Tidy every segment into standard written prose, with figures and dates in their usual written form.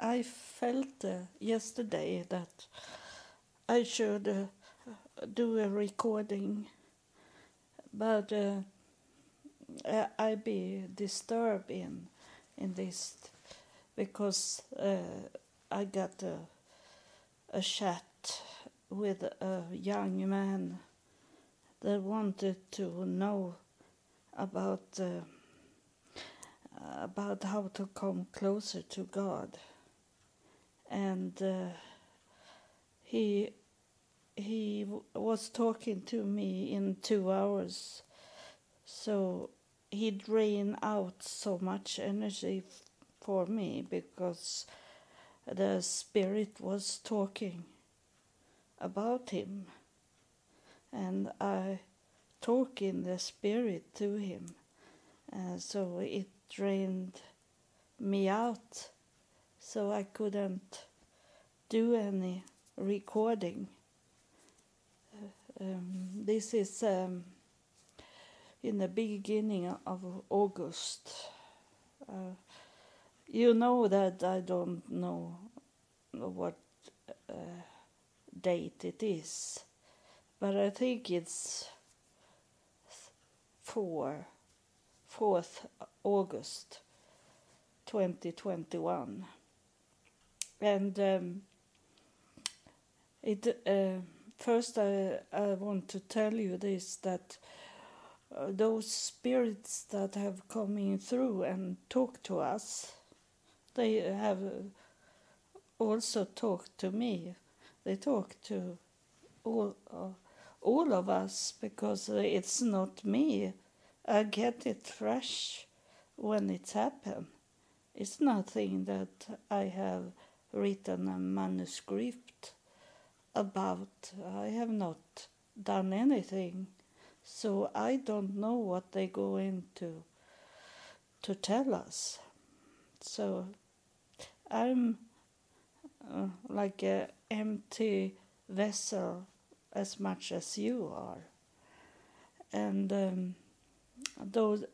I felt yesterday that I should do a recording, but I be disturbed in this because I got a chat with a young man that wanted to know about how to come closer to God, and he was talking to me in 2 hours, so he drained out so much energy for me because the Spirit was talking about him, and I talk in the Spirit to him, so it drained me out, so I couldn't do any recording. This is in the beginning of August. You know that I don't know what date it is, but I think it's 4th August 2021, and first I want to tell you this, that those spirits that have come in through and talked to us, they have also talked to me. They talk to all of us, because it's not me. I get it fresh when it's happened. It's nothing that I have written a manuscript about. I have not done anything, so I don't know what they go into to tell us. So I'm like an empty vessel, as much as you are. And those,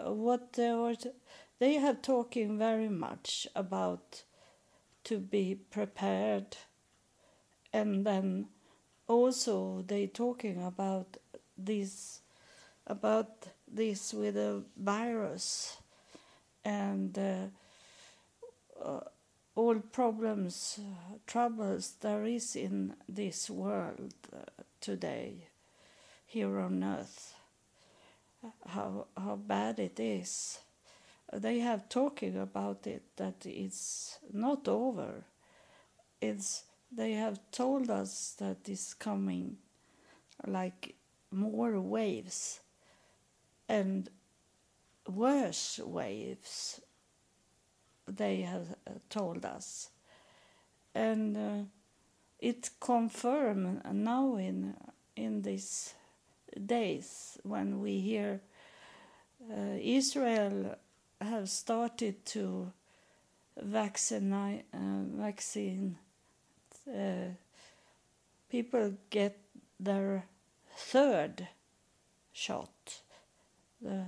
what they are talking very much about, to be prepared, and then also they talking about this, with a virus, and all problems, troubles there is in this world today, here on earth, how bad it is. They have talking about it, that it's not over. They have told us that it's coming like more waves and worse waves. They have told us, and it confirmed now in these days when we hear Israel have started to vaccine people get their third shot, the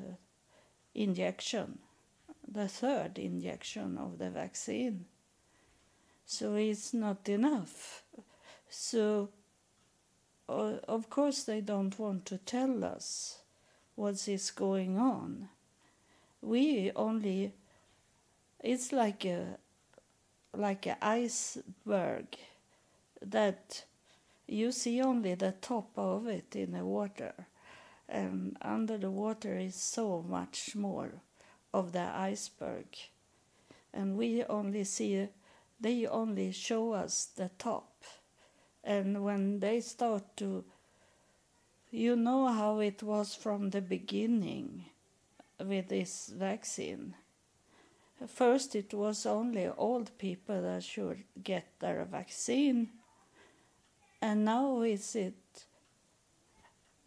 third injection of the vaccine. So it's not enough. So, of course, they don't want to tell us what is going on. It's like an iceberg that you see only the top of it in the water, and under the water is so much more of the iceberg, and they only show us the top. And when they start to, you know how it was from the beginning with this vaccine. First it was only old people that should get their vaccine, and now is it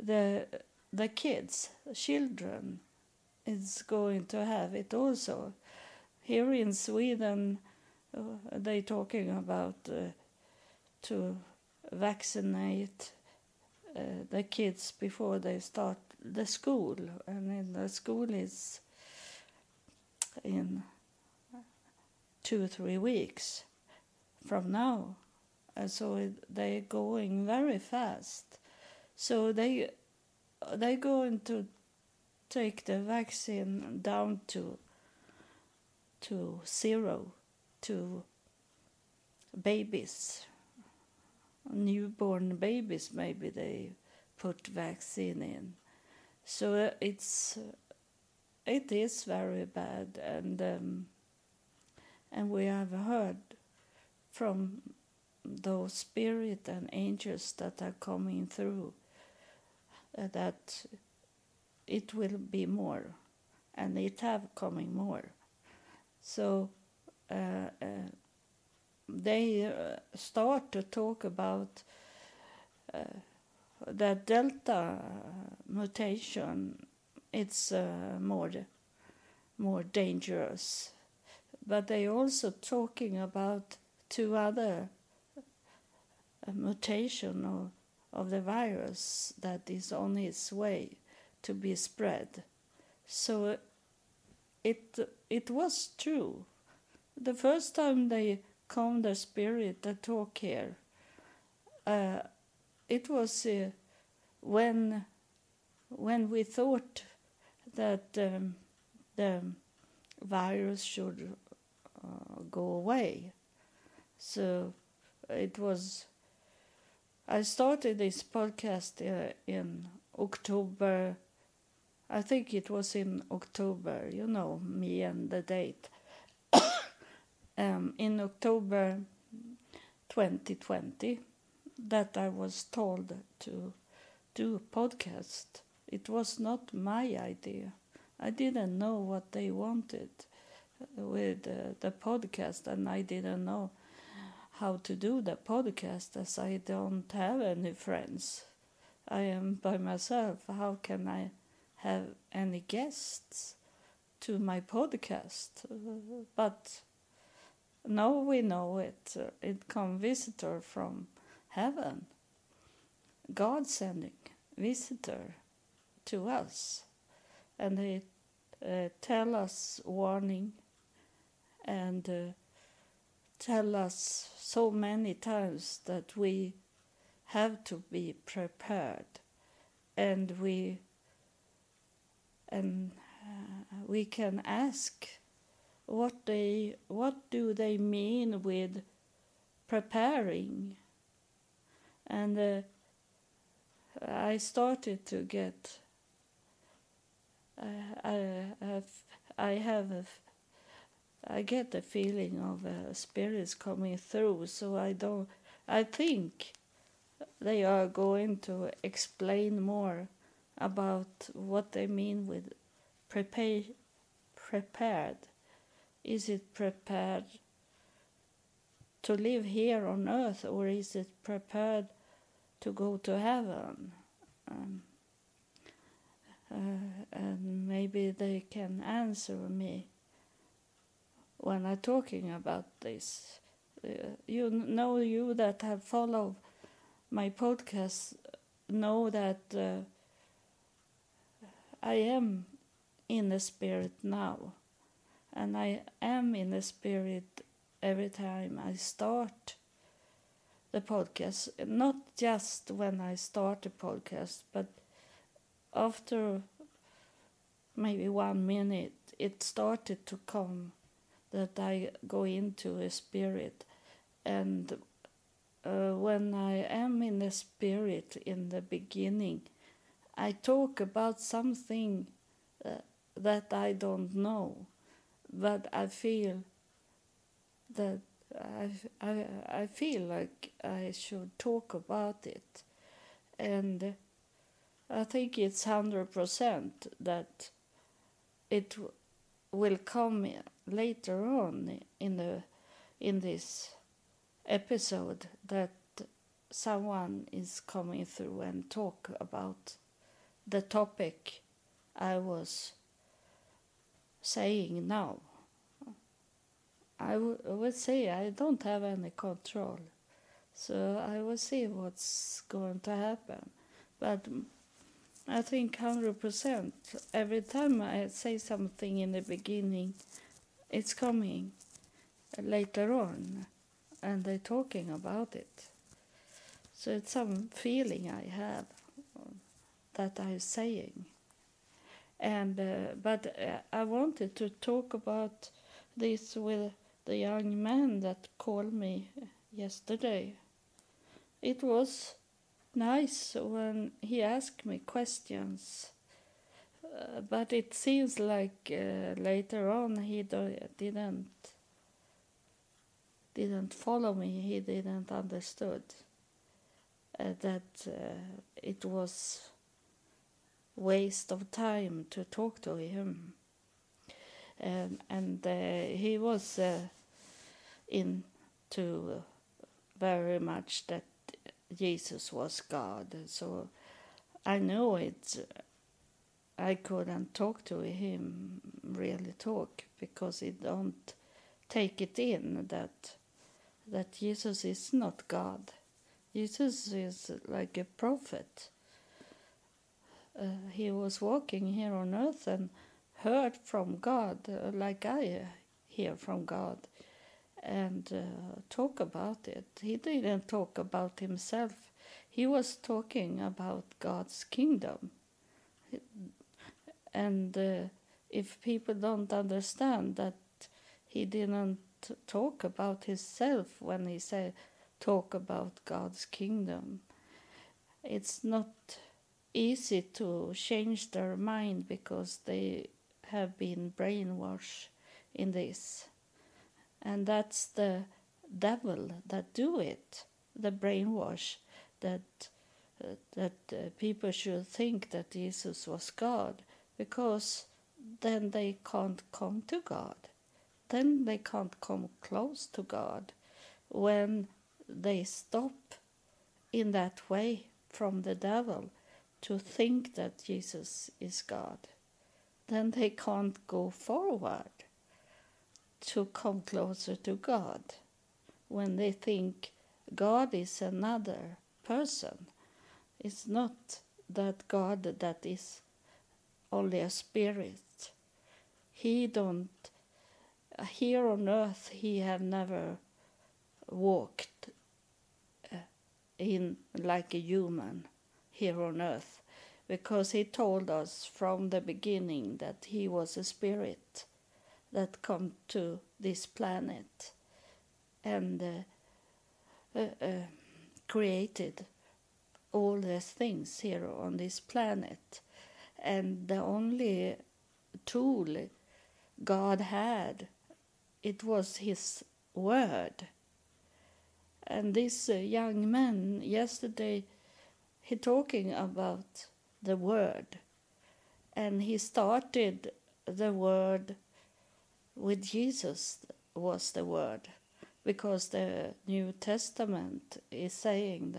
the kids, children, is going to have it also. Here in Sweden, they talking about to vaccinate the kids before they start the school, and in the school is in 2-3 weeks from now. So they're going very fast. So they're going to take the vaccine down to zero, to babies, newborn babies. Maybe they put vaccine in. So it is very bad, and we have heard from those spirit and angels that are coming through that it will be more, and it have coming more. So they start to talk about the Delta mutation. It's more dangerous, but they also talking about 2 other mutation of the virus that is on its way to be spread. So it was true. The first time they come, the spirit that talk here, it was when we thought that the virus should go away. So it was. I started this podcast in October. I think it was in October. You know me and the date. In October 2020, that I was told to do a podcast. It was not my idea. I didn't know what they wanted with the podcast, and I didn't know how to do the podcast, as I don't have any friends. I am by myself. How can I have any guests to my podcast? But now we know it. It come visitor from heaven. God sending visitor to us, and they tell us warning, and tell us so many times that we have to be prepared, and we can ask what do they mean with preparing. And I started to get I get the feeling of spirits coming through, so I think they are going to explain more about what they mean with prepared. Is it prepared to live here on earth, or is it prepared to go to heaven? And maybe they can answer me when I'm talking about this. You that have followed my podcast know that I am in the spirit now, and I am in the spirit every time I start the podcast. Not just when I start the podcast, but after maybe 1 minute, it started to come that I go into a spirit. And when I am in the spirit in the beginning, I talk about something that I don't know, but I feel that I feel like I should talk about it. And I think it's 100% that it will come later on in this episode, that someone is coming through and talk about the topic I was saying now. I would say I don't have any control, so I will see what's going to happen. But I think 100%, every time I say something in the beginning, it's coming. later on, and they're talking about it. So it's some feeling I have that I'm saying. And but I wanted to talk about this with the young man that called me yesterday. It was nice when he asked me questions, but it seems like later on he didn't follow me. He didn't understood that it was waste of time to talk to him. And he was into very much that Jesus was God, so I know it. I couldn't talk to him, really talk, because he don't take it in that Jesus is not God. Jesus is like a prophet. He was walking here on earth and heard from God, like I hear from God, and talk about it. He didn't talk about himself. He was talking about God's kingdom. And if people don't understand that he didn't talk about himself when he said, talk about God's kingdom, it's not easy to change their mind because they have been brainwashed in this. And that's the devil that do it, the brainwash, that people should think that Jesus was God, because then they can't come to God. Then they can't come close to God when they stop in that way from the devil to think that Jesus is God. Then they can't go forward to come closer to God when they think God is another person. It's not that God that is only a spirit. He don't, here on earth he have never walked in like a human here on earth, because he told us from the beginning that he was a spirit that come to this planet and created all the things here on this planet. And the only tool God had, it was his word. And this young man yesterday, he talking about the word, and he started the word with Jesus was the word, because the New Testament is saying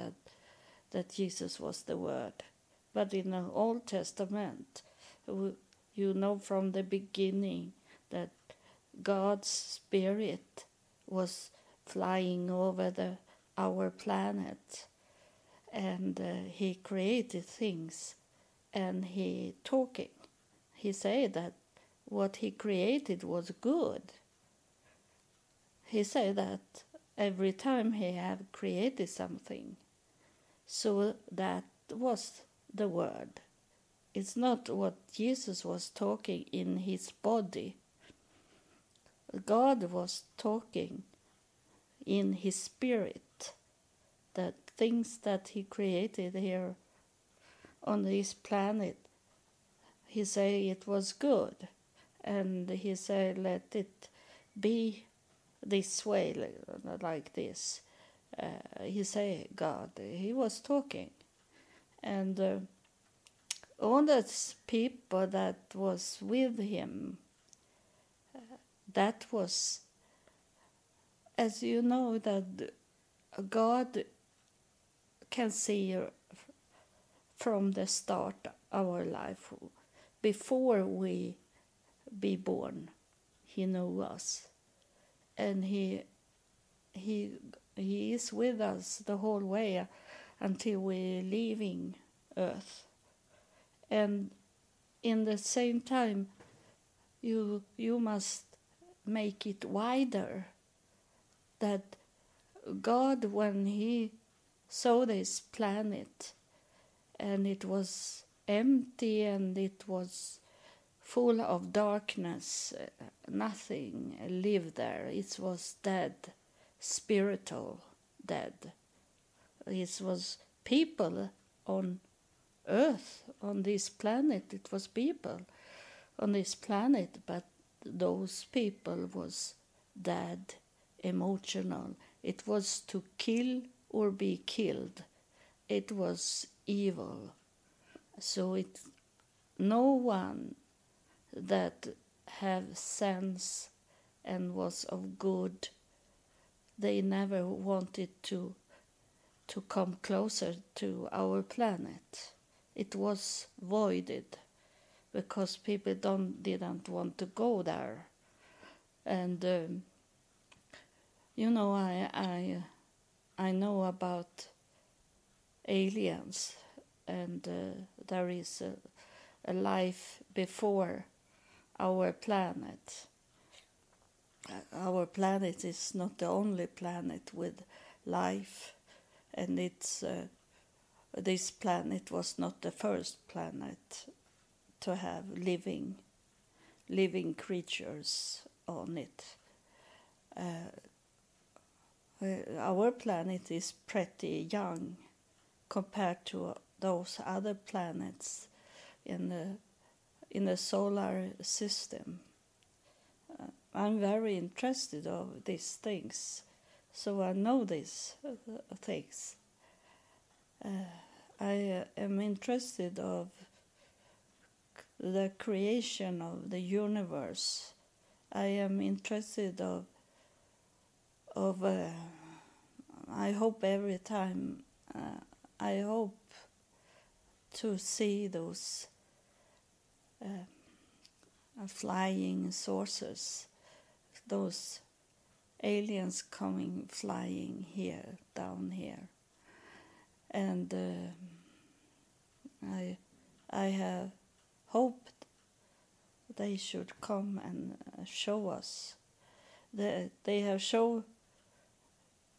that Jesus was the word. But in the Old Testament, you know from the beginning that God's Spirit was flying over our planet, and he created things, and he talking. He said that what he created was good. He said that every time he had created something. So that was the word. It's not what Jesus was talking in his body. God was talking in his spirit, that things that he created here on this planet, he said it was good. And he said, let it be this way, like this. He said, God, he was talking. And all those people that was with him, that was, as you know, that God can see from the start our life. Before we be born, he knew us, and he is with us the whole way until we're leaving earth. And in the same time, you must make it wider that God, when he saw this planet and it was empty and it was full of darkness, nothing lived there, it was dead, spiritual dead. It was people on earth, on this planet, it was people on this planet, but those people was dead, emotional. It was to kill or be killed. It was evil. So no one that have sense and was of good, they never wanted to come closer to our planet. It was voided because people didn't want to go there. And you know, I know about aliens, and there is a life before our planet. Our planet is not the only planet with life, and it's this planet was not the first planet to have living creatures on it. Our planet is pretty young compared to those other planets in the solar system. I'm very interested of these things, so I know these things. I am interested of the creation of the universe. I am interested of I hope every time, I hope to see those flying saucers, those aliens coming flying here, down here. And I have hoped they should come and show us. They have shown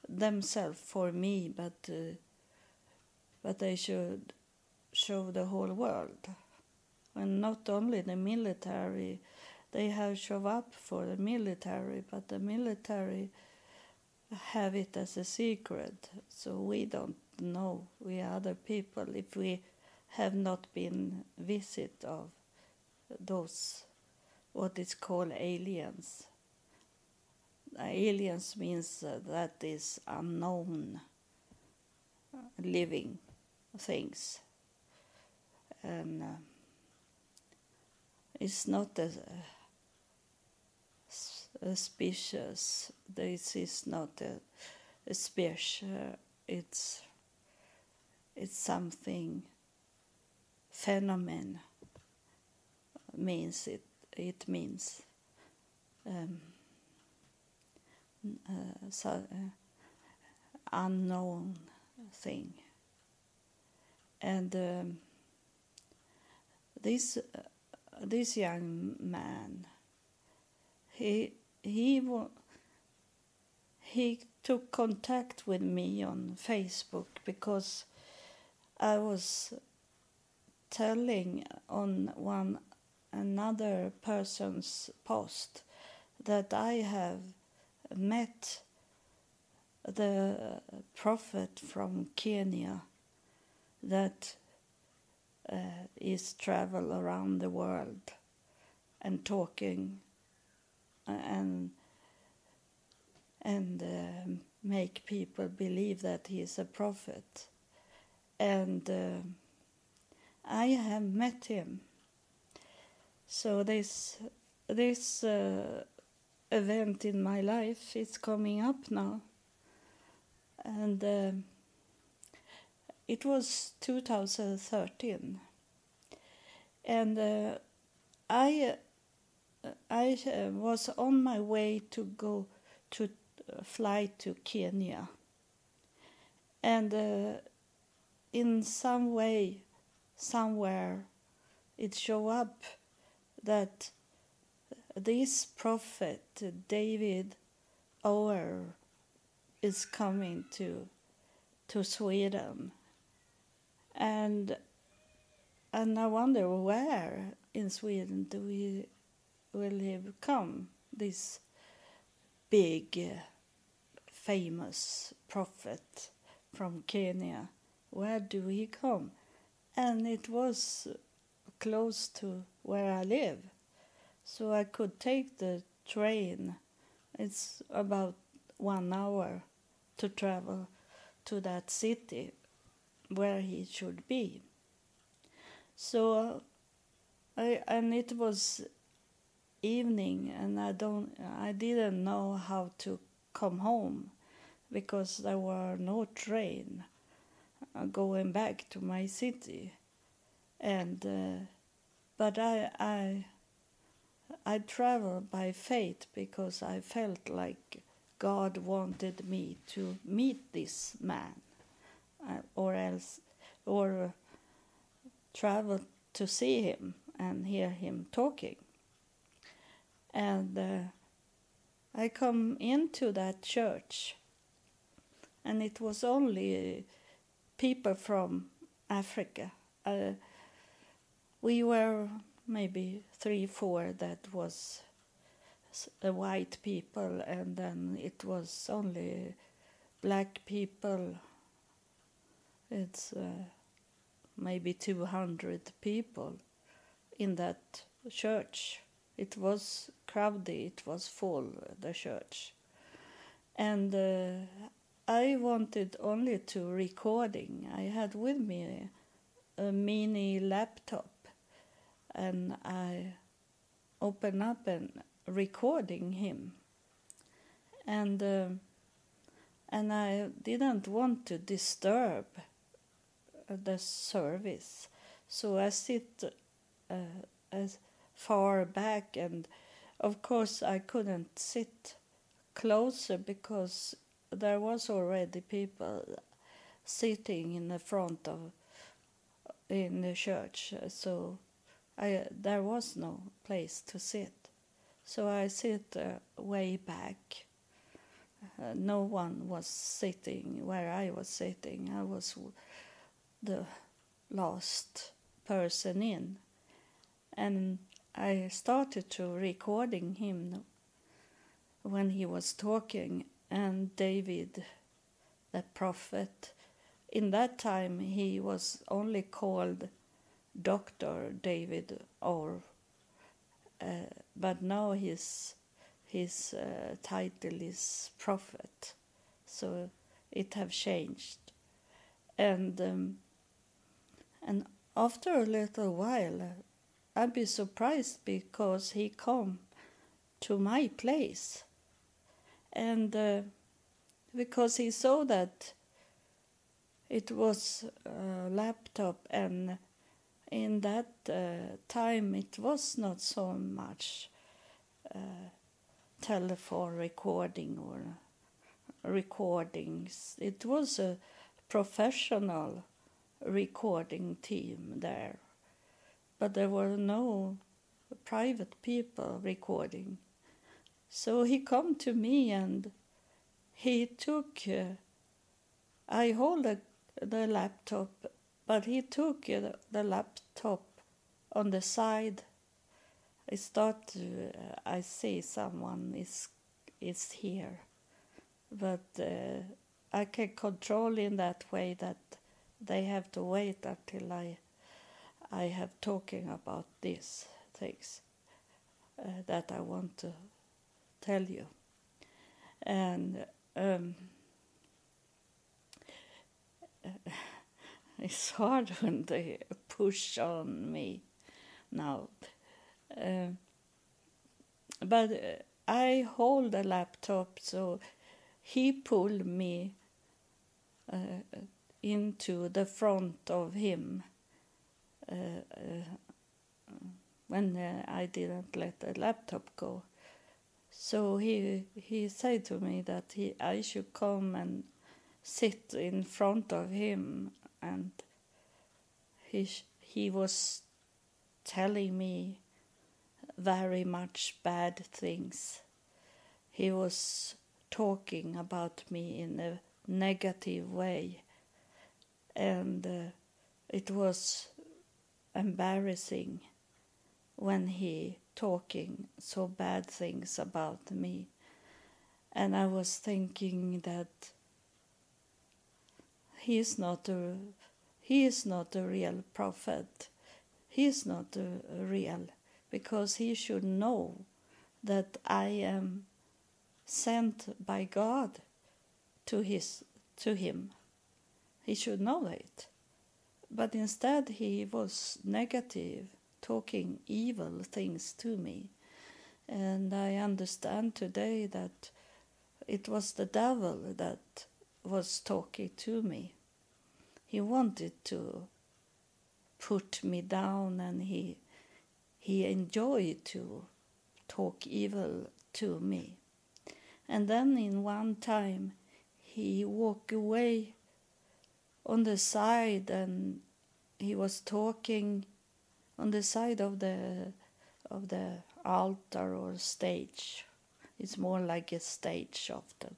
themselves for me, but they should show the whole world, and not only the military. They have shown up for the military, but the military have it as a secret, so we don't know, we other people, if we have not been visit of those what is called aliens. Aliens means that is unknown living things, and it's not a species. This is not a species. It's something. Phenomenon means it. It means. Unknown thing, and this young man, he took contact with me on Facebook because I was telling on one another person's post that I have met the prophet from Kenya that is travel around the world and talking and make people believe that he is a prophet. And I have met him. So this event in my life is coming up now, and it was 2013, and I was on my way to go to fly to Kenya, and in some way, somewhere, it showed up that this prophet David Owuor is coming to Sweden, and I wonder where in Sweden do we will have come this big famous prophet from Kenya. Where do he come? And it was close to where I live, so I could take the train. It's about 1 hour to travel to that city where he should be. So and it was evening, and I didn't know how to come home, because there were no train going back to my city. And but I traveled by faith, because I felt like God wanted me to meet this man, or travel to see him and hear him talking. And I come into that church, and it was only people from Africa. We were maybe 3-4 that was white people, and then it was only black people. It's maybe 200 people in that church. It was crowded, it was full, the church. And I wanted only to recording. I had with me a mini laptop, and I opened up and recording him. And I didn't want to disturb the service, so I sit as far back, and of course I couldn't sit closer because there was already people sitting in the front of in the church, so there was no place to sit. So I sit way back. No one was sitting where I was sitting. I was the last person in, and I started to recording him when he was talking. And David, the prophet, in that time he was only called Dr. David Owuor, but now his title is prophet, so it have changed. And after a little while, I'd be surprised because he come to my place. And because he saw that it was a laptop, and in that time it was not so much telephone recording or recordings. It was a professional recording team there, but there were no private people recording. So he come to me, and he took, I hold the laptop, but he took the laptop on the side. I start to, I see someone is here, but I can control in that way that they have to wait until I have talking about these things that I want to tell you. And it's hard when they push on me now, but I hold the laptop, so he pulled me into the front of him when I didn't let the laptop go. So he said to me that I should come and sit in front of him, and he was telling me very much bad things. He was talking about me in a negative way, and it was embarrassing when he talking so bad things about me. And I was thinking that he is not a real prophet. He is not a real, because he should know that I am sent by God to him. He should know it. But instead he was negative, talking evil things to me. And I understand today that it was the devil that was talking to me. He wanted to put me down, and he enjoyed to talk evil to me. And then in one time he walked away on the side, and he was talking on the side of the altar or stage. It's more like a stage often.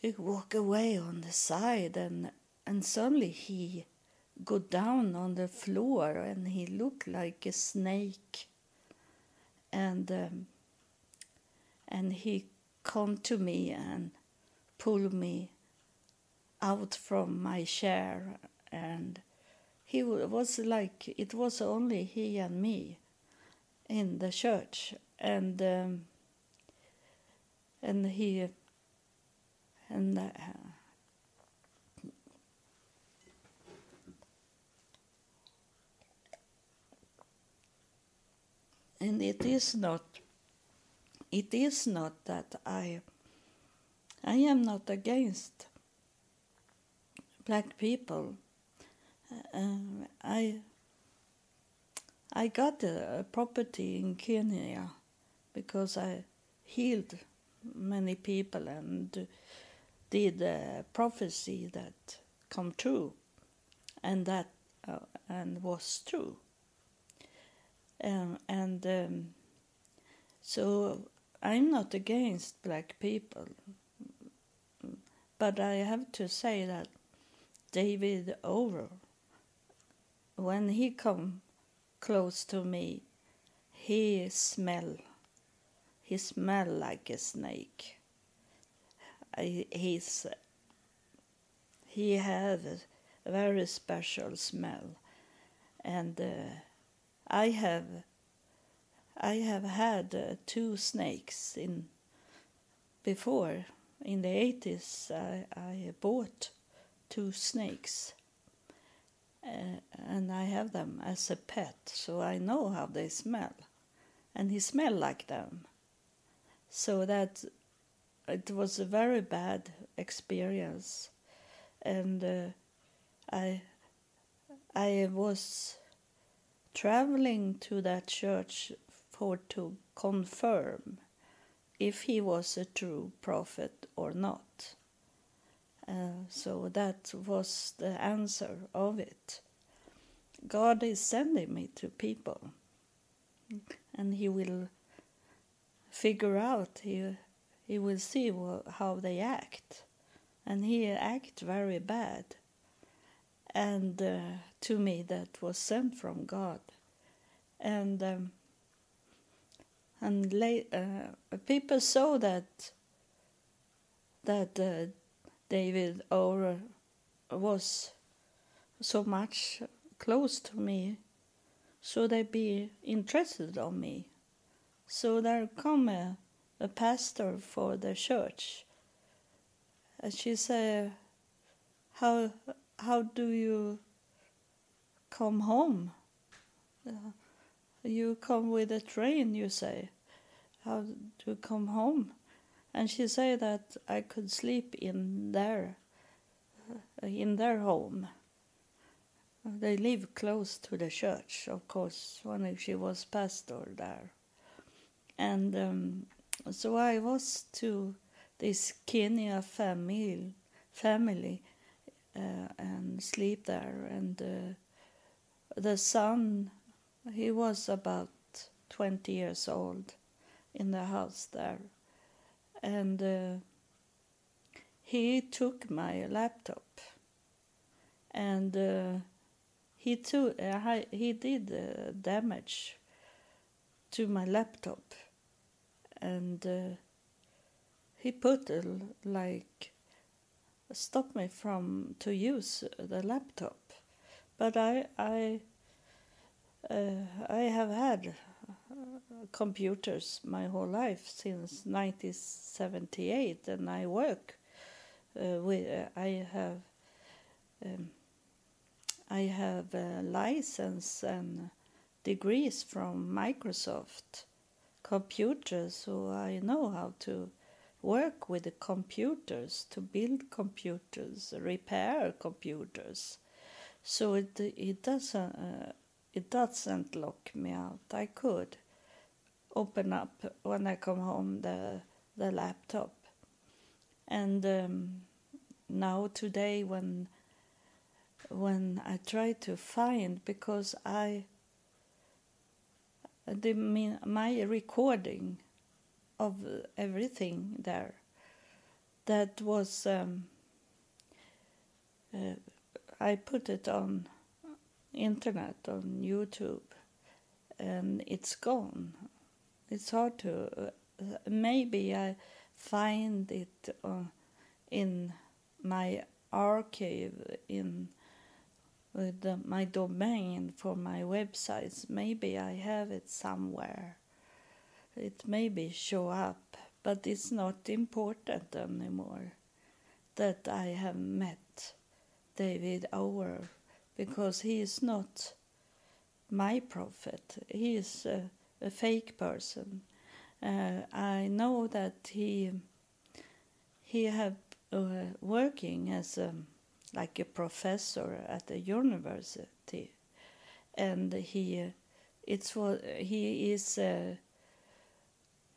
He walked away on the side, and suddenly he go down on the floor, and he looked like a snake. And he come to me and pull me out from my chair, and he was like, it was only he and me in the church, and it is not that I am not against black people. I got a property in Kenya because I healed many people and did a prophecy that come true, and that and was true. So I'm not against black people, but I have to say that David Owuor, when he come close to me, he smell like a snake. He had a very special smell, and I have had two snakes before. In the 80s I bought two snakes, and I have them as a pet, so I know how they smell, and he smelled like them. So that it was a very bad experience, and I was traveling to that church for to confirm if he was a true prophet or not. So that was the answer of it. God is sending me to people, and he will figure out, he will see how they act, and he act very bad. And to me that was sent from God. And people saw that David Owuor was so much close to me, so they be interested on me. So there come a pastor for the church, and she said, how do you come home? You come with a train, you say. How do you come home? And she said that I could sleep in their home. They live close to the church, of course, when she was pastor there. And so I was to this Kenya family and sleep there. And the son, he was about 20 years old in the house there. and he took my laptop, and he did damage to my laptop, and he put like stopped me from to use the laptop. But I have had computers my whole life since 1978, and I work I have a license and degrees from Microsoft computers, so I know how to work with the computers, to build computers, repair computers. So it doesn't lock me out. I could open up when I come home the laptop, and now today when I try to find, because my recording of everything there that was I put it on internet, on YouTube, and it's gone. It's hard to... maybe I find it in my archive, in with my domain for my websites. Maybe I have it somewhere. It maybe show up, but it's not important anymore that I have met David Owuor, because he is not my prophet. He is a fake person. I know that he have working as like a professor at a university, and he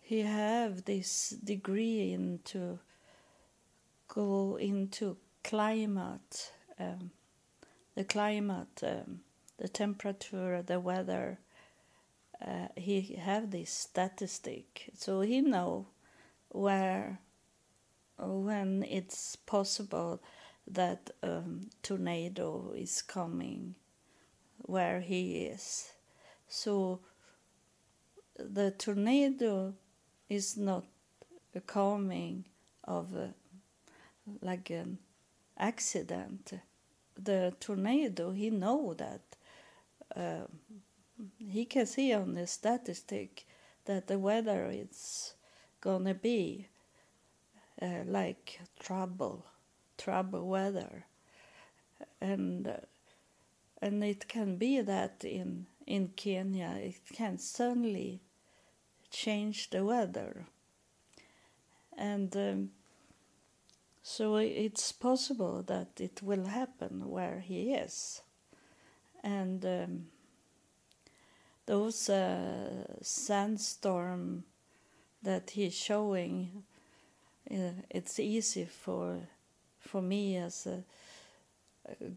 have this degree into go into climate. The climate, the temperature, the weather, he have this statistic, so he know when it's possible that tornado is coming where he is. So the tornado is not a coming of like an accident. The tornado, he know that he can see on the statistic that the weather it's gonna be like trouble weather, and it can be that in Kenya it can suddenly change the weather, and so it's possible that it will happen where he is. And those sandstorm that he's showing, it's easy for me as a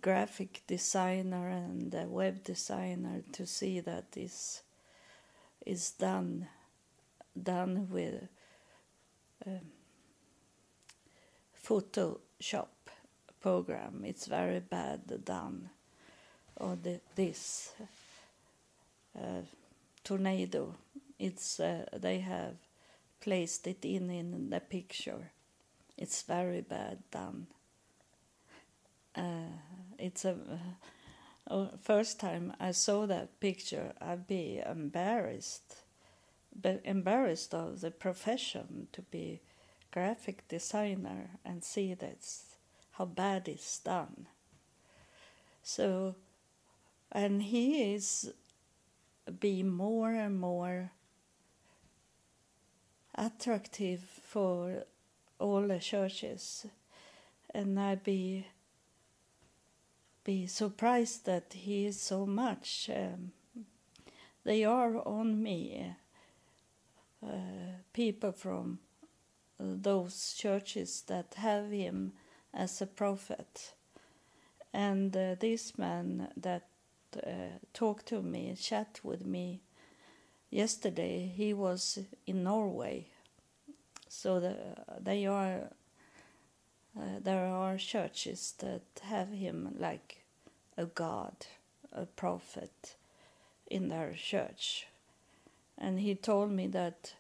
graphic designer and a web designer to see that this is done with Photoshop program. It's very bad done on this tornado. It's they have placed it in the picture. It's very bad done. It's a first time I saw that picture, I'd be embarrassed of the profession to be graphic designer and see this how bad it's done. So, and he is be more and more attractive for all the churches, and I be surprised that he is so much. They are on me, people from those churches that have him as a prophet. And this man that talked to me, chat with me yesterday, he was in Norway, So there are churches that have him like a god, a prophet in their church. And he told me that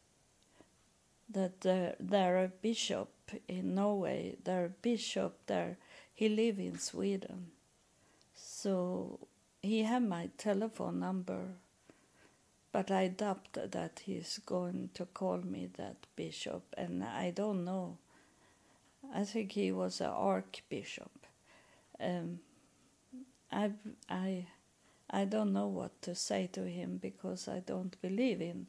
their bishop in Norway, their bishop there, he lives in Sweden. So he had my telephone number, but I doubt that he's going to call me, that bishop, and I don't know. I think he was an archbishop. I don't know what to say to him, because I don't believe in,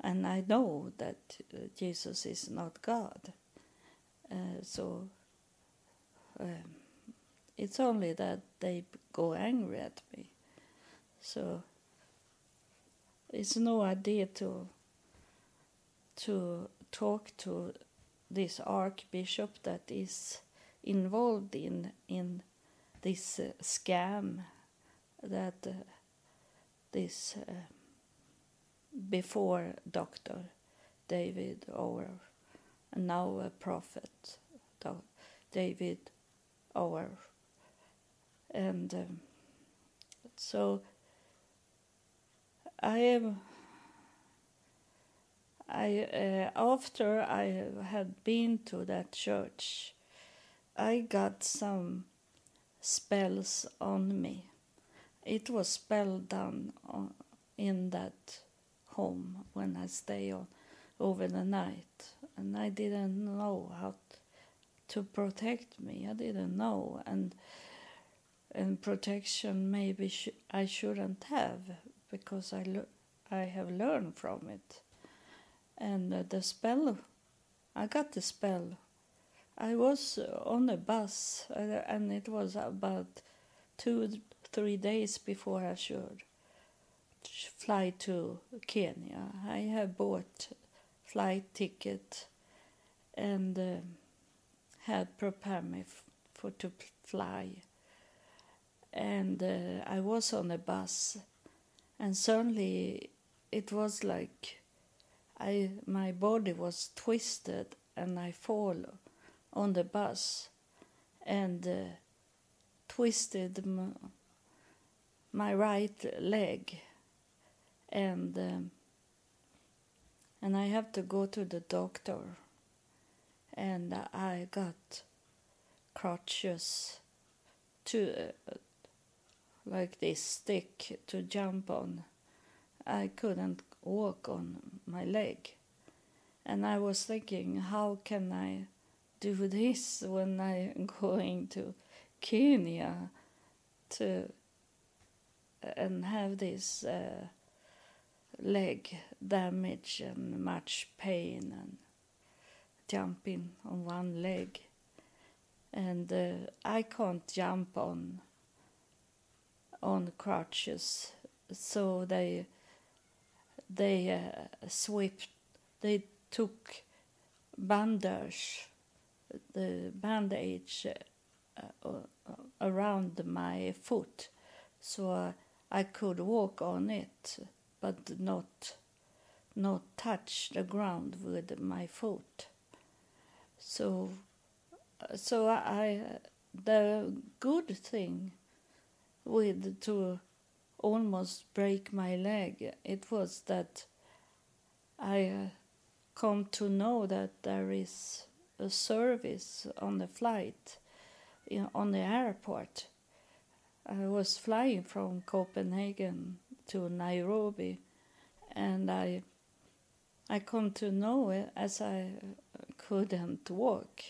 and I know that Jesus is not God. It's only that they go angry at me. So it's no idea to talk to this archbishop that is involved in this scam that this before Dr. David Owuor, and now a prophet, David Owuor. And so I am. After I had been to that church, I got some spells on me. It was spelled down in that home when I stayed over the night, and I didn't know how to protect me. I didn't know, and protection maybe I shouldn't have, because I have learned from it. And I got the spell. I was on a bus, and it was about 2-3 days before I should fly to Kenya. I have bought flight ticket and had prepared me to fly. And I was on a bus, and suddenly it was like my body was twisted, and I fall on the bus and twisted my right leg, and I have to go to the doctor, and I got crutches to like this stick to jump on. I couldn't walk on my leg, and I was thinking, how can I do this when I'm going to Kenya and have this leg damage and much pain and jumping on one leg, and I can't jump on crutches. So they took bandage around my foot, so I could walk on it, but not touch the ground with my foot. So the good thing with to almost break my leg, it was that I come to know that there is a service on the flight, on the airport. I was flying from Copenhagen to Nairobi, and I come to know it as I couldn't walk,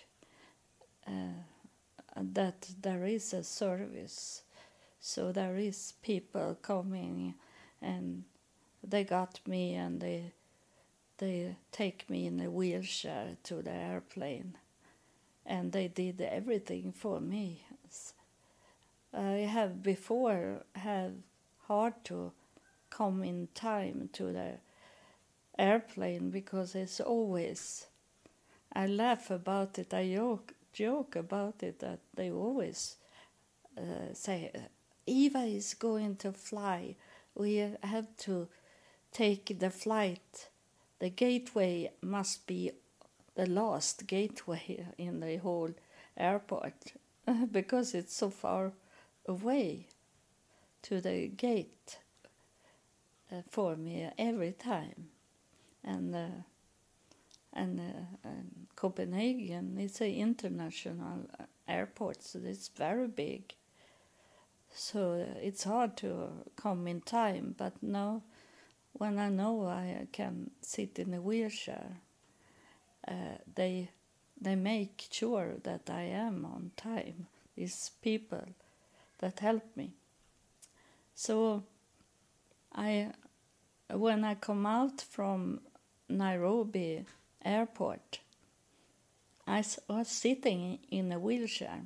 that there is a service. So there is people coming, and they got me, and they take me in a wheelchair to the airplane, and they did everything for me. I have before had hard to come in time to the airplane, because it's always, I laugh about it, I joke about it, that they always say, Eva is going to fly. We have to take the flight. The gateway must be the last gateway in the whole airport because it's so far away to the gate for me every time. And Copenhagen, it's an international airport, so it's very big. So it's hard to come in time, but now when I know I can sit in a wheelchair, they make sure that I am on time, these people that help me. So when I come out from Nairobi airport, I was sitting in a wheelchair.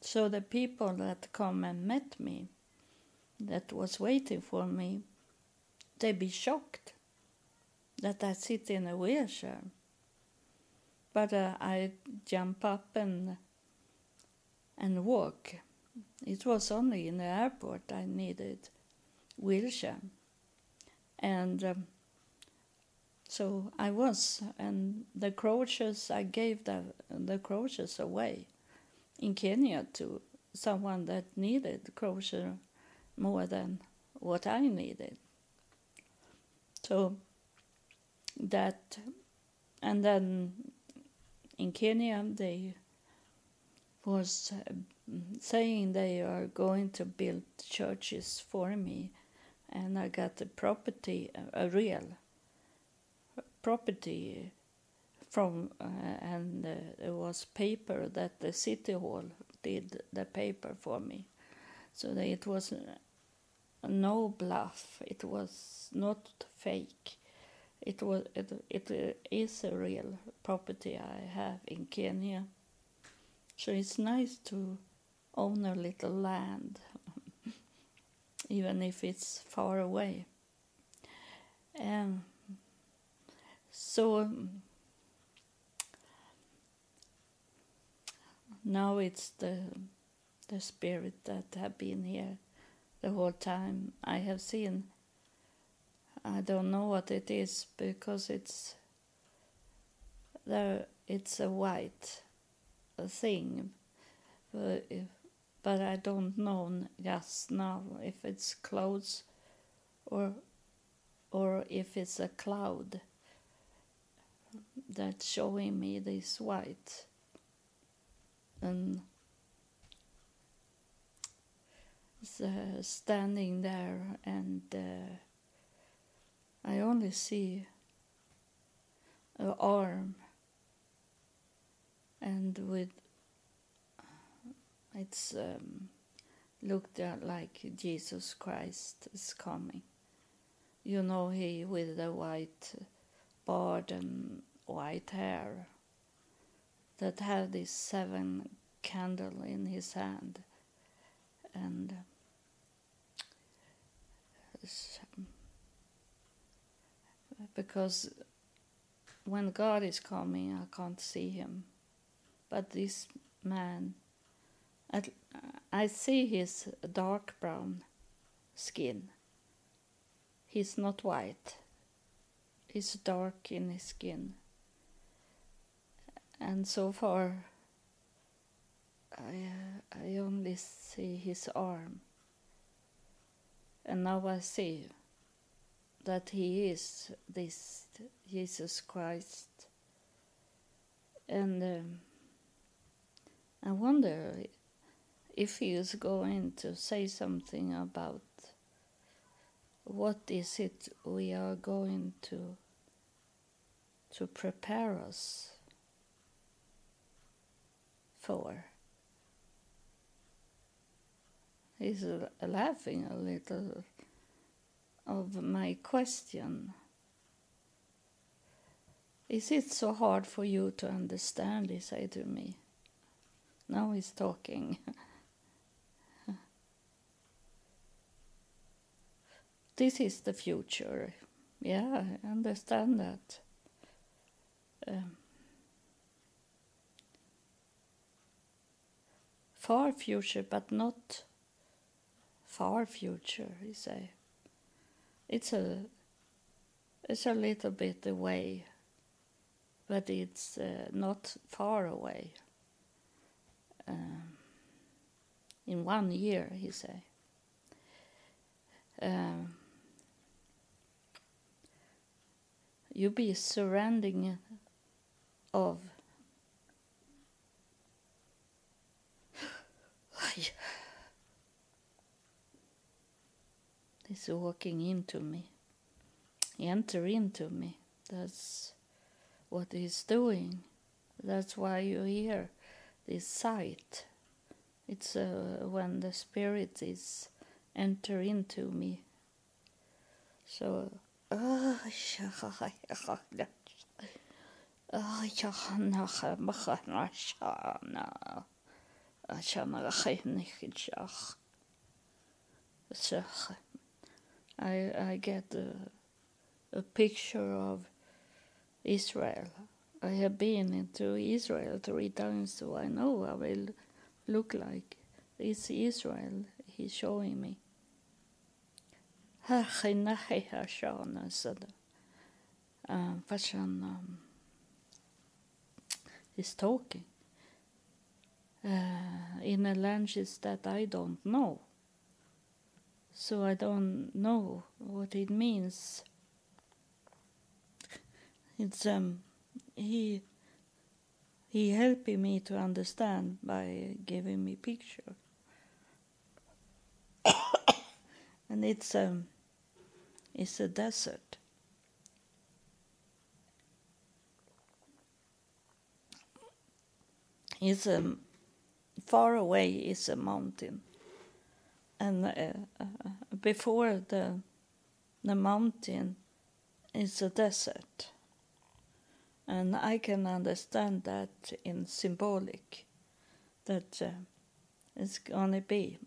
So the people that come and met me, that was waiting for me, they be shocked that I sit in a wheelchair. But I jump up and walk. It was only in the airport I needed wheelchair. And so I was, and the crutches, I gave the crutches away in Kenya to someone that needed crutches more than what I needed. So that, and then in Kenya they was saying they are going to build churches for me, and I got a property, a real property from, and it was paper that the city hall did the paper for me. So that it was no bluff, it was not fake. It is a real property I have in Kenya. So it's nice to own a little land, even if it's far away. So now it's the spirit that have been here the whole time. I have seen, I don't know what it is, because it's there. It's a white thing, but I don't know just now if it's clouds or if it's a cloud that's showing me this white. And standing there, and I only see an arm, and with it's looked at like Jesus Christ is coming. You know, he with the white beard and white hair, that have these 7 candles in his hand, and because when God is coming, I can't see him, but this man, I see his dark brown skin. He's not white. He's dark in his skin. And so far, I only see his arm. And now I see that he is this Jesus Christ. And I wonder if he is going to say something about what is it we are going to prepare us for. He's laughing a little of my question. Is it so hard for you to understand, he said to me. Now he's talking. This is the future. Yeah, I understand that. Far future, but not far future, he say. It's a little bit away but it's not far away. In 1 year, he said. You be surrounding of this walking into me, enter into me. That's what he's doing. That's why you hear this sight. It's when the spirit is enter into me. So I get a picture of Israel. I have been into Israel 3 times, so I know I will look like this Israel he's showing me. He's talking in a language that I don't know, so I don't know what it means. It's he helping me to understand by giving me picture, and it's a desert. It's far away is a mountain, and before the mountain is a desert, and I can understand that in symbolic, that it's gonna be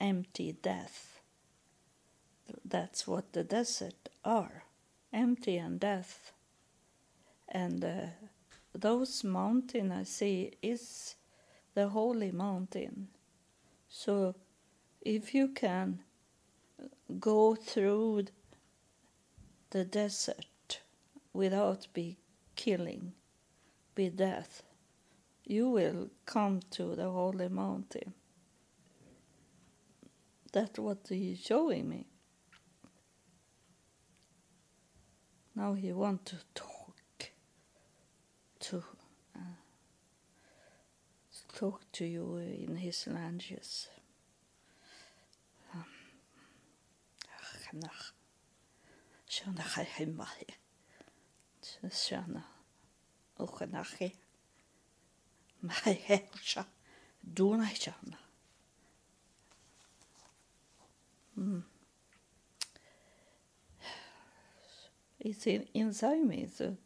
empty death. That's what the desert are, empty and death, and. Those mountain I see is the holy mountain. So if you can go through the desert without be killing, be death, you will come to the holy mountain. That's what he's showing me. Now he wants to talk to you in his languages. It's inside me, so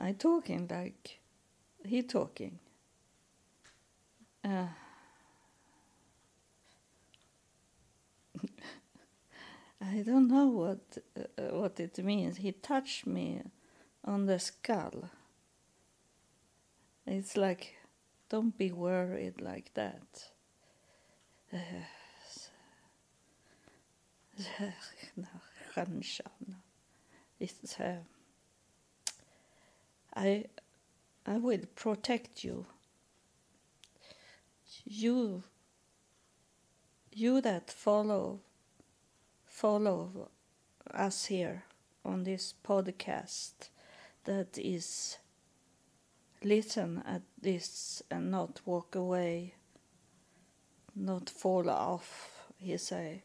I'm talking like he talking. I don't know what it means. He touched me on the skull. It's like, don't be worried like that. It's I will protect you. You that follow us here on this podcast, that is listen at this and not walk away, not fall off, he say.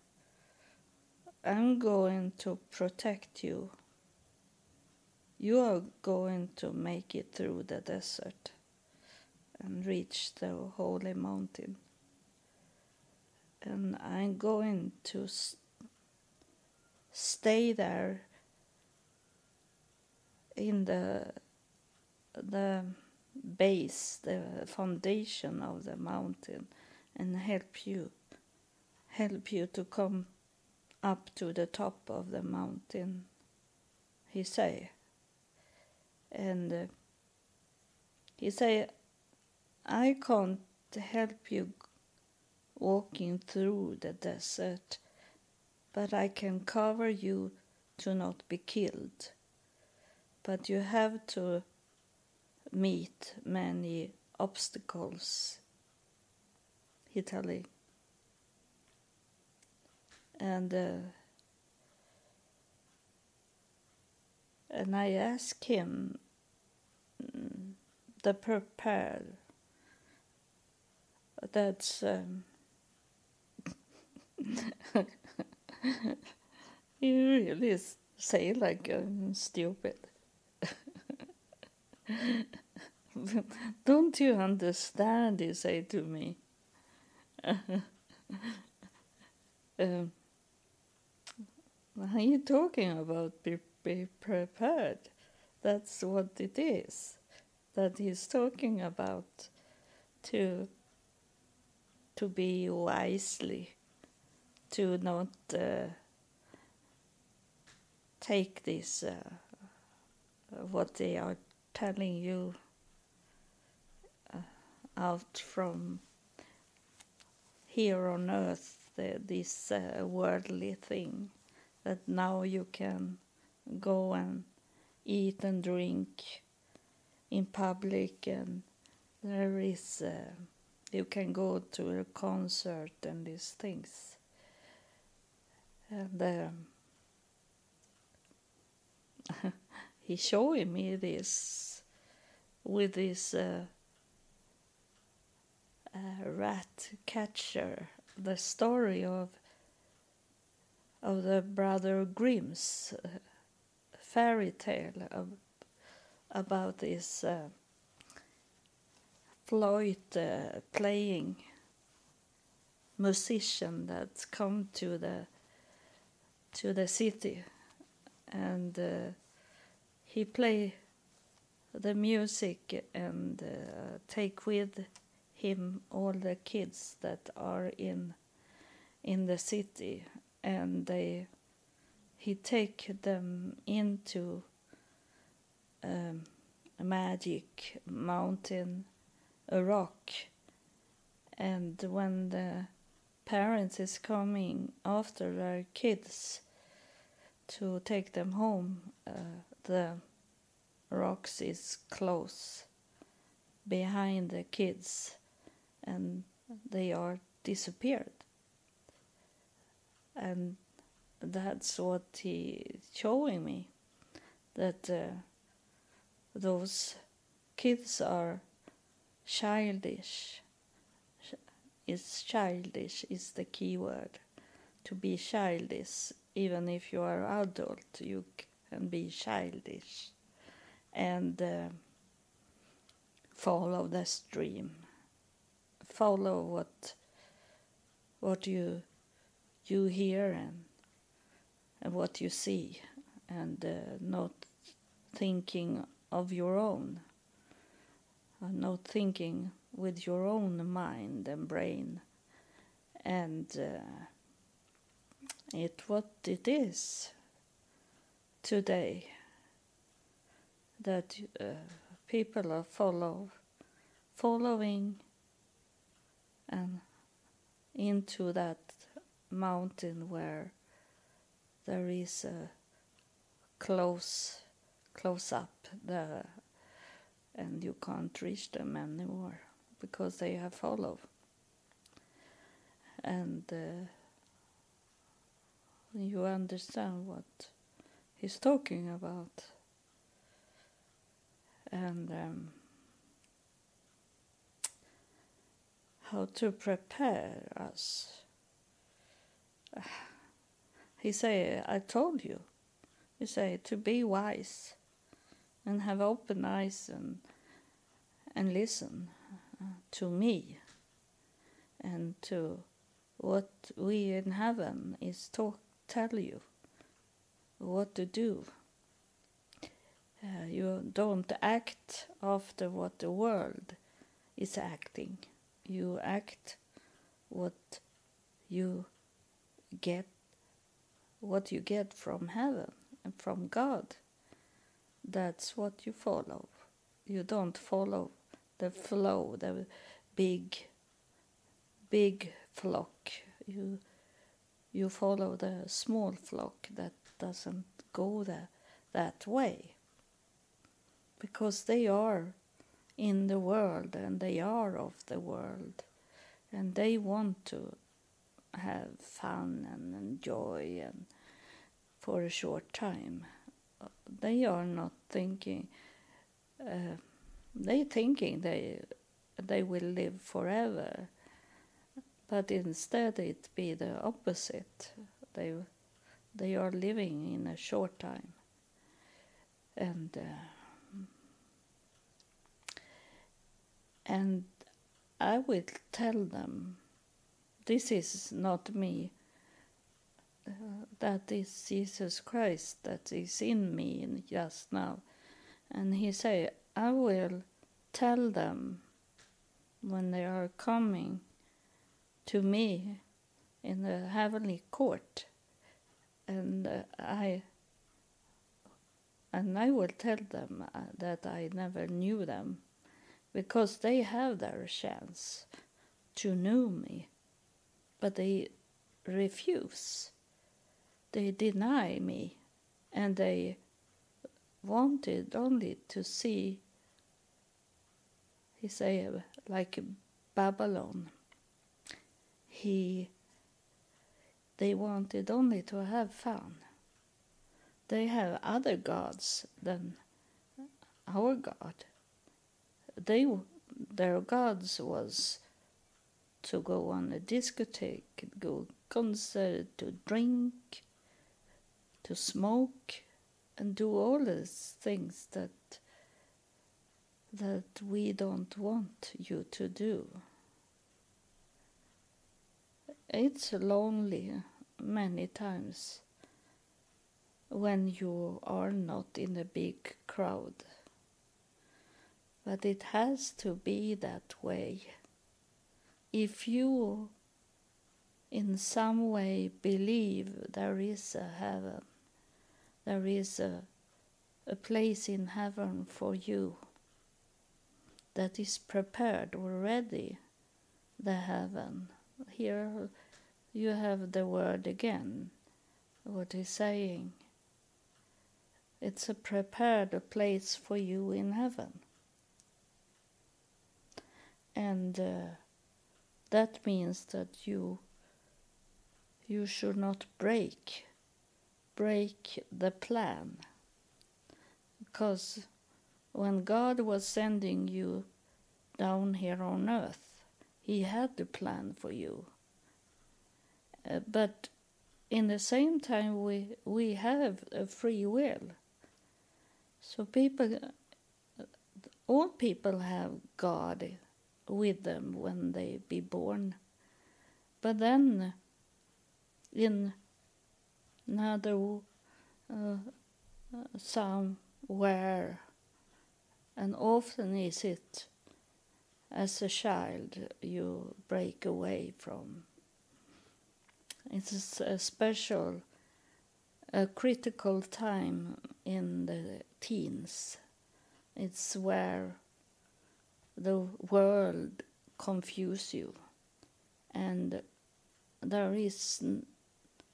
I'm going to protect you. You are going to make it through the desert and reach the holy mountain. And I'm going to stay there in the base, the foundation of the mountain, and help you to come up to the top of the mountain, he say. And he said, I can't help you walking through the desert, but I can cover you to not be killed. but you have to meet many obstacles, Italy, and I asked him to prepare. That's you really say like I'm stupid. Don't you understand, he say to me. What are you talking about? Be prepared. That's what it is that he's talking about, to be wisely, to not take this what they are telling you out from here on earth, this worldly thing, that now you can go and eat and drink in public, and there is you can go to a concert and these things, and he showed me this with this rat catcher, the story of the Brother Grimm's fairy tale about this flute playing musician that's come to the city, and he play the music and take with him all the kids that are in the city, and he take them into a magic mountain, a rock, and when the parents is coming after their kids to take them home, the rocks is close behind the kids, and they are disappeared. And that's what he's showing me, that those kids are childish. Is childish is the key word. To be childish, even if you are adult, you can be childish and follow the stream. Follow what you hear and what you see, and not thinking of your own, not thinking with your own mind and brain, and it's what it is today, that people are following and into that mountain where there is a close up there, and you can't reach them anymore because they have followed. And you understand what he's talking about. And how to prepare us. He say, I told you. He say, to be wise and have open eyes and listen to me and to what we in heaven is tell you what to do. You don't act after what the world is acting. You act what you get from heaven and from God. That's what you follow. You don't follow the flow, the big flock. You follow the small flock that doesn't go that way. because they are in the world and they are of the world, and they want to have fun and enjoy and for a short time. They are not thinking, they will live forever, but instead it be the opposite. They are living in a short time, and I will tell them, this is not me, that is Jesus Christ that is in me just now. And he say, I will tell them when they are coming to me in the heavenly court, and I will tell them that I never knew them, because they have their chance to know me, but they refuse, they deny me, and they wanted only to see, he say, like Babylon. They wanted only to have fun. They have other gods than our God. Their gods was to go on a discotheque, go concert, to drink, to smoke, and do all these things that we don't want you to do. It's lonely many times when you are not in a big crowd, but it has to be that way. If you in some way believe there is a heaven, there is a place in heaven for you that is prepared already, the heaven. Here you have the word again, what he's saying. It's a prepared place for you in heaven. And that means that you should not break the plan. Because when God was sending you down here on earth, he had the plan for you. But in the same time, we have a free will. So all people have God with them when they be born. But then, in another somewhere, and often is it, as a child, you break away from. It's a special, a critical time in the teens. It's where the world confuses you, and there is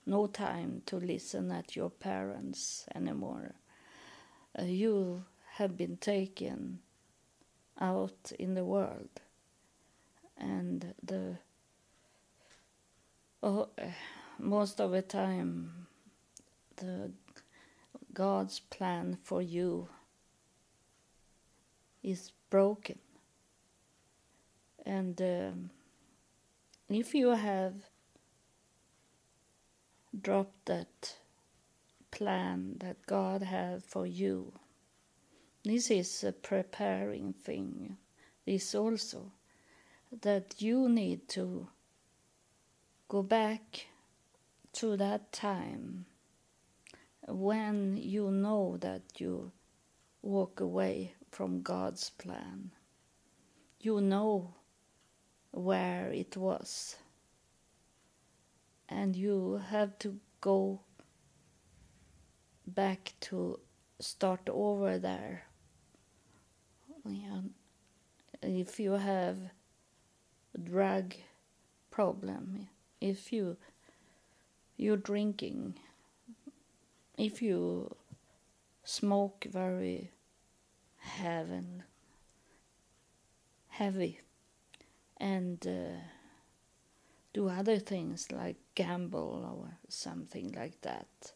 no time to listen at your parents anymore. You have been taken out in the world, and most of the time the God's plan for you is broken. And if you have dropped that plan that God had for you, this is a preparing thing, this also, that you need to go back to that time when you know that you walk away from God's plan. You know where it was, and you have to go back to start over there. If you have a drug problem, if you're drinking, if you smoke very heaven, heavy, and do other things like gamble or something like that.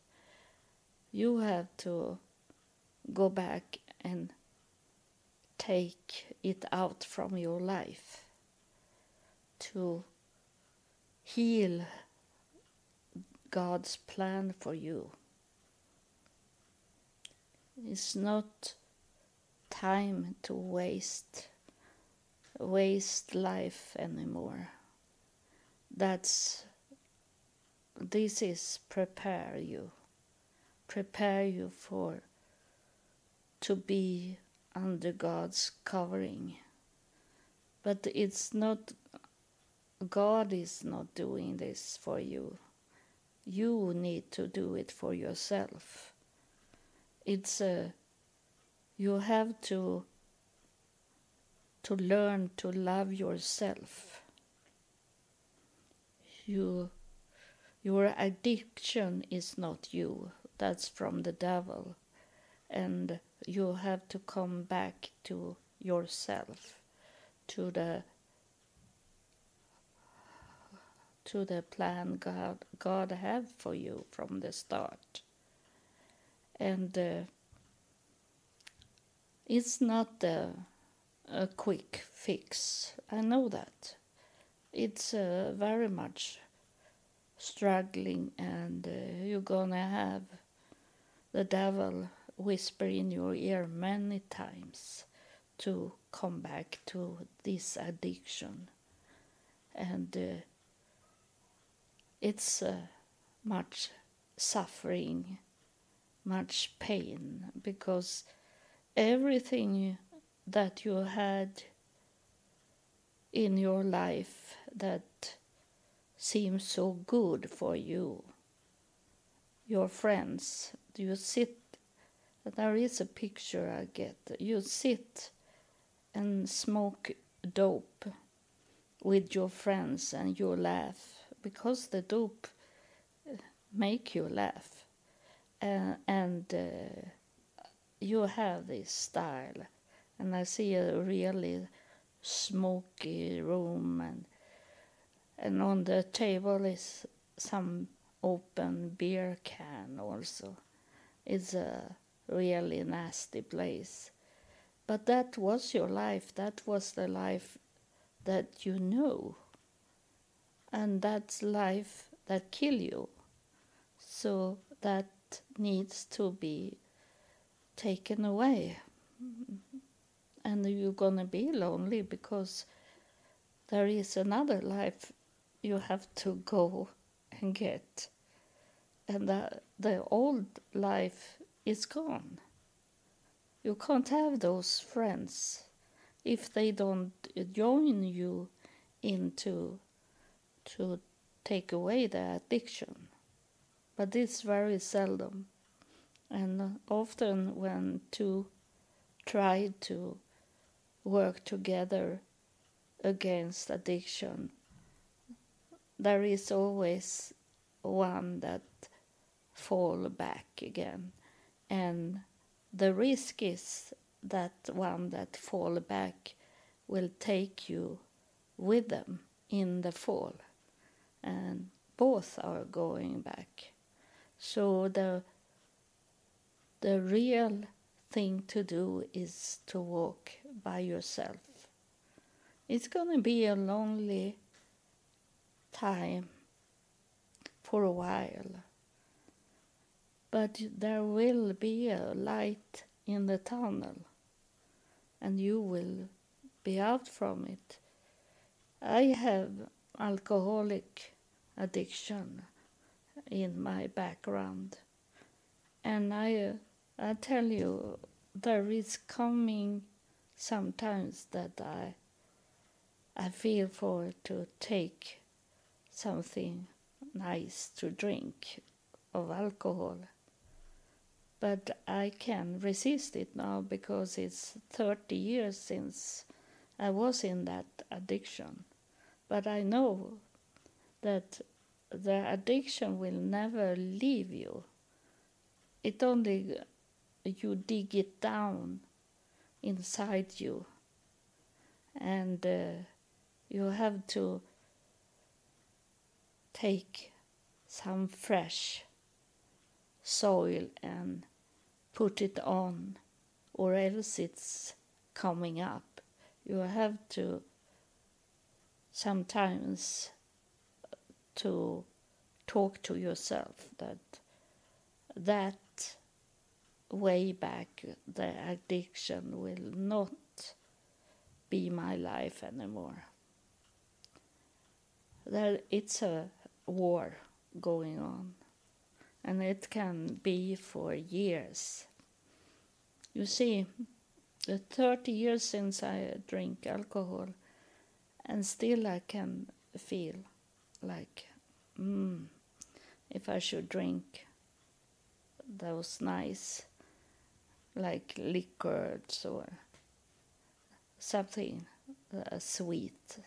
You have to go back and take it out from your life to heal God's plan for you. It's not time to waste life anymore. This is prepare you to be under God's covering. But it's not, God is not doing this for you. You need to do it for yourself. You have to learn to love yourself. Your addiction is not you. That's from the devil. And you have to come back to yourself, to the plan God had for you from the start. And it's not a quick fix. I know that. It's very much struggling, and you're gonna have the devil whisper in your ear many times to come back to this addiction. And it's much suffering, much pain, because everything that you had in your life that seems so good for you, your friends, you sit, there is a picture I get, you sit and smoke dope with your friends and you laugh, because the dope make you laugh. You have this style, and I see a really smoky room, and on the table is some open beer can also. It's a really nasty place. But that was your life, that was the life that you know, and that's life that kill you. So that needs to be taken away, and you're gonna be lonely because there is another life you have to go and get, and the old life is gone. You can't have those friends if they don't join you to take away the addiction. But it's very seldom, and often when two try to work together against addiction, there is always one that falls back again, and the risk is that one that falls back will take you with them in the fall, and both are going back. So the real thing to do is to walk by yourself. It's gonna be a lonely time for a while, but there will be a light in the tunnel, and you will be out from it. I have alcoholic addiction in my background, and I tell you, there is coming sometimes that I feel for to take something nice to drink of alcohol, but I can resist it now because it's 30 years since I was in that addiction. But I know that the addiction will never leave you. It only you dig it down inside you, and you have to take some fresh soil and put it on, or else it's coming up. You have to sometimes to talk to yourself that way back, the addiction will not be my life anymore. There, it's a war going on, and it can be for years. You see, the 30 years since I drink alcohol, and still I can feel like, if I should drink those nice, like liquors or something, sweet,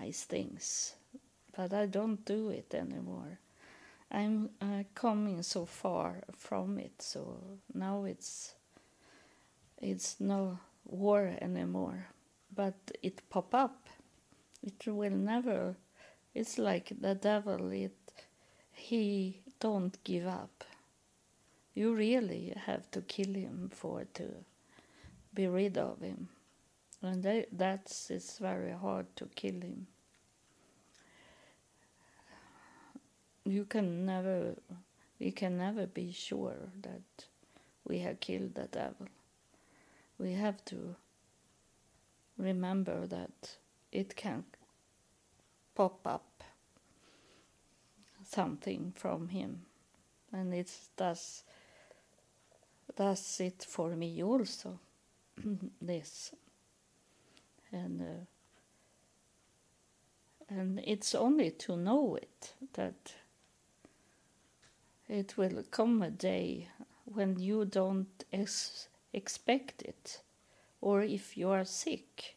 nice things. But I don't do it anymore. I'm coming so far from it, so now it's no war anymore. But it pop up. It will never. It's like the devil. He don't give up. You really have to kill him to be rid of him. And it's very hard to kill him. We can never be sure that we have killed the devil. We have to remember that it can pop up something from him. And it does it for me also, this. And it's only to know it, that it will come a day when you don't expect it. Or if you are sick,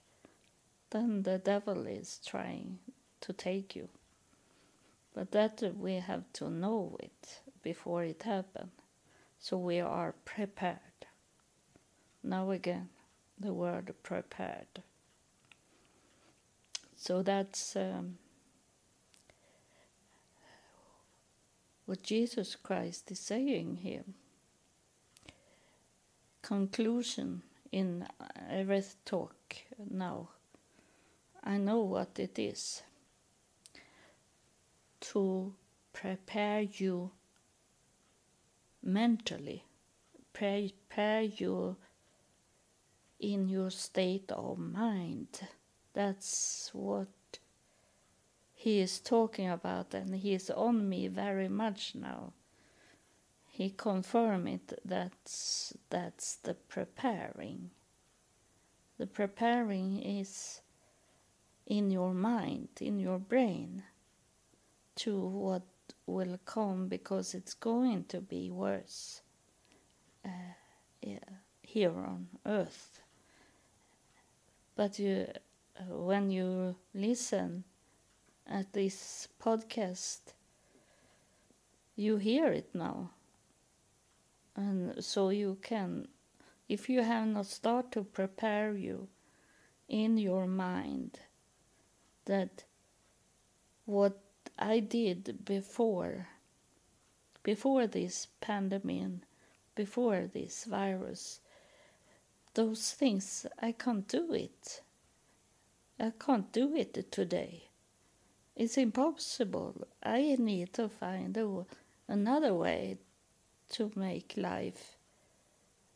then the devil is trying to take you. But that we have to know it before it happens, so we are prepared. Now again, the word prepared. So that's what Jesus Christ is saying here. Conclusion in every talk now. I know what it is. To prepare you mentally. Prepare you in your state of mind. That's what he is talking about, and he is on me very much now. He confirmed it, that's the preparing. The preparing is in your mind, in your brain, to what will come, because it's going to be worse here on earth. But when you listen at this podcast, you hear it now. And so you can, if you have not started to prepare you in your mind, that what I did before this pandemic, before this virus, those things, I can't do it. I can't do it today. It's impossible. I need to find another way to make life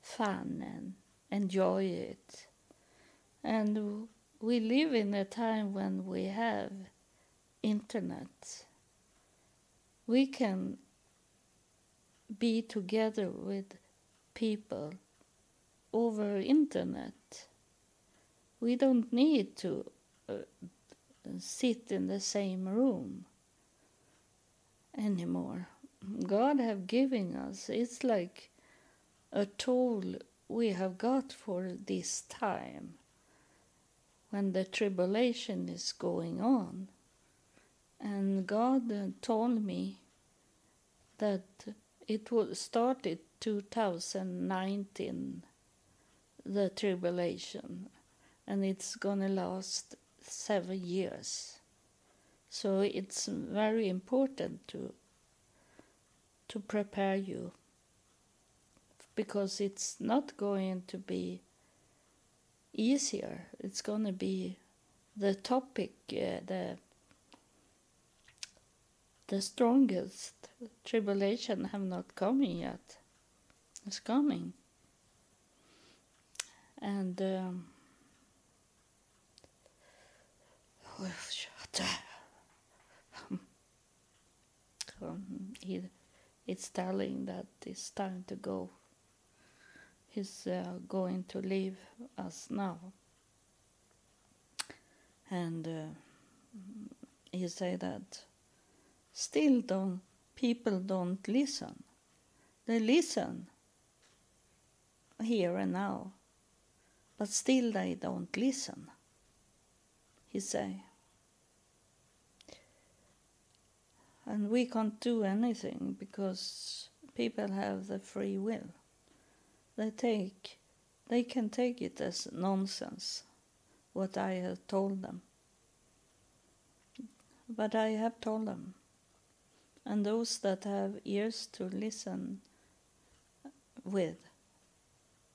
fun and enjoy it. And we live in a time when we have internet. We can be together with people over internet. We don't need to sit in the same room anymore. God have given us, it's like a tool we have got for this time when the tribulation is going on. And God told me that it started 2019 the tribulation, and it's gonna last 7 years. So it's very important to prepare you, because it's not going to be easier. It's gonna be the topic, the strongest. Tribulation have not come yet. It's coming. And it's telling that it's time to go. He's going to leave us now. And he said that still people don't listen. They listen here and now, but still they don't listen, he say. And we can't do anything because people have the free will. They can take it as nonsense, what I have told them. But I have told them. And those that have ears to listen with,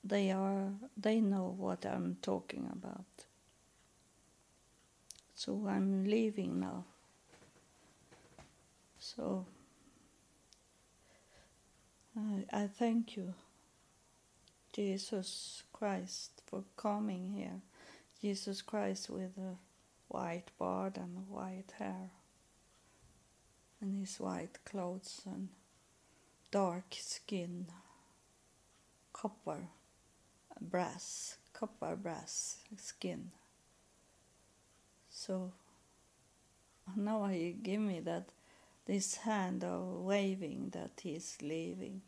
they know what I'm talking about. So I'm leaving now. So I thank you, Jesus Christ, for coming here. Jesus Christ with a white beard and white hair, and his white clothes and dark skin, copper brass skin. So now he give me that, this hand of waving that he's leaving.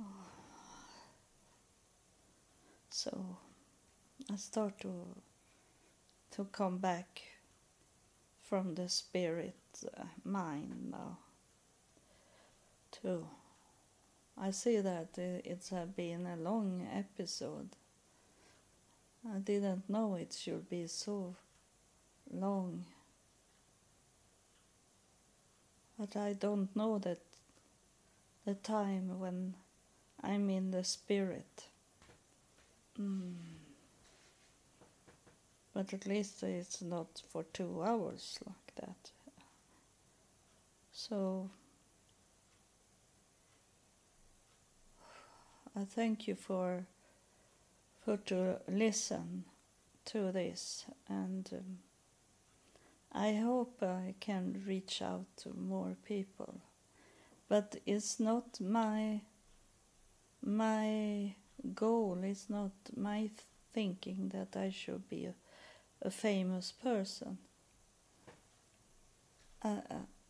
Oh. So I start to come back from the spirit mind now. Too, I see that it's been a long episode. I didn't know it should be so long, but I don't know that the time when I'm in the spirit. But at least it's not for 2 hours like that. So I thank you for to listen to this, and I hope I can reach out to more people. But it's not my goal. It's not my thinking that I should be a famous person.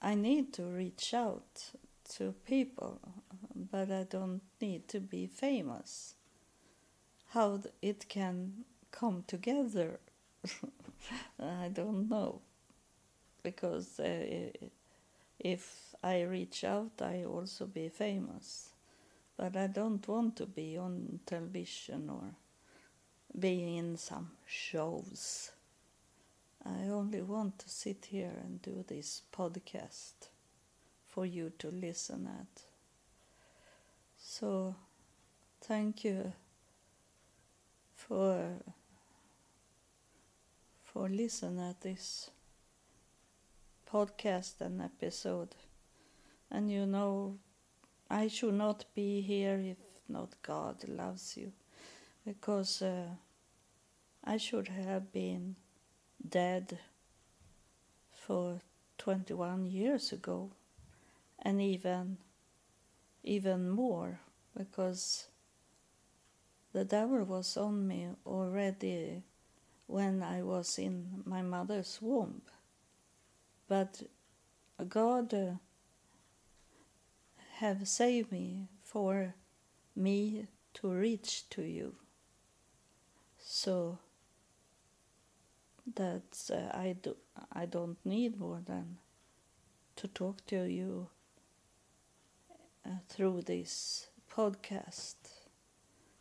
I need to reach out to people, but I don't need to be famous. How it can come together, I don't know. Because if I reach out, I also be famous. But I don't want to be on television or be in some shows. I only want to sit here and do this podcast for you to listen at. So thank you for listening at this podcast and episode. And you know, I should not be here if not God loves you, because I should have been dead for 21 years ago, and even more, because the devil was on me already when I was in my mother's womb. But God have saved me for me to reach to you, so that I don't need more than to talk to you through this podcast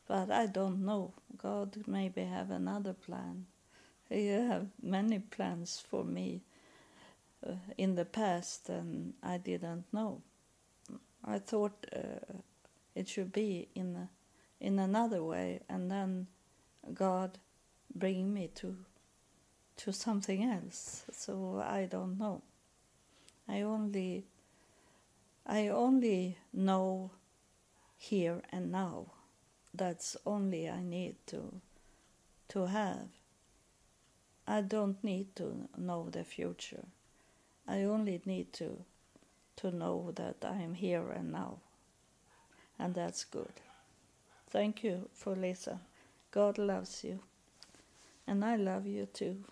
But I don't know. God maybe have another plan. He have many plans for me in the past, and I didn't know. I thought it should be in another way, and then God bring me to something else. So I don't know. I only know here and now. That's only I need to have. I don't need to know the future. I only need to know that I am here and now. And that's good. Thank you for listening. God loves you. And I love you too.